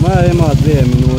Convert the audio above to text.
Mai e madre, nu